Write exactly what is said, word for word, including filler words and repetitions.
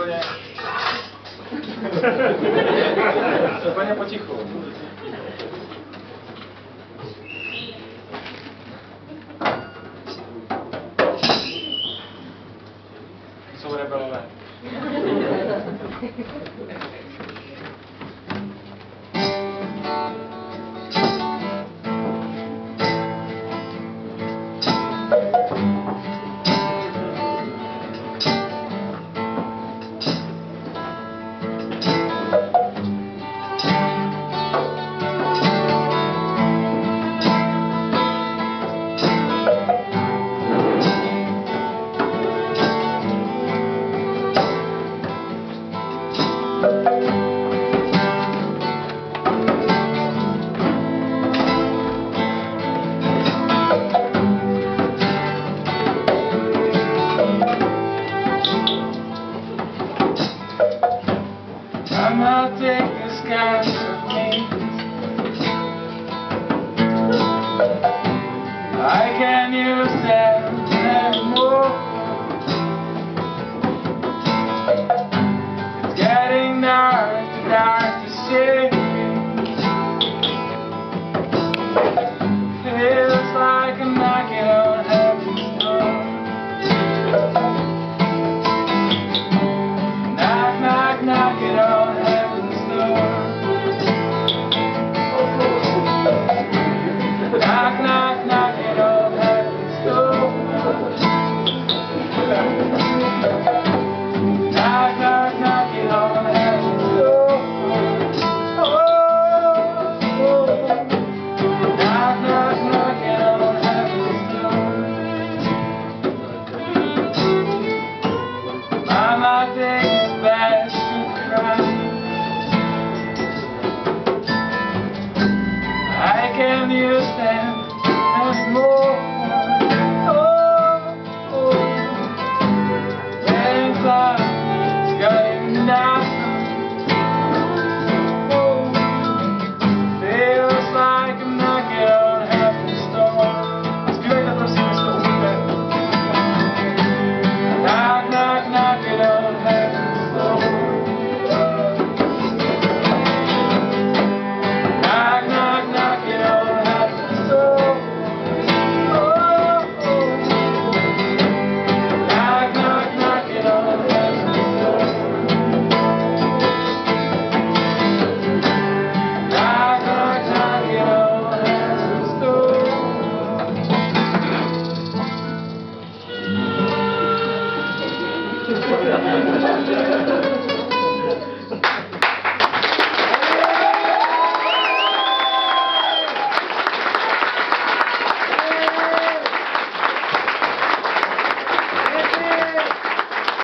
pone... Se pone po cichu. Sobrevalorado. Knock, knock, knock, it all happens so much.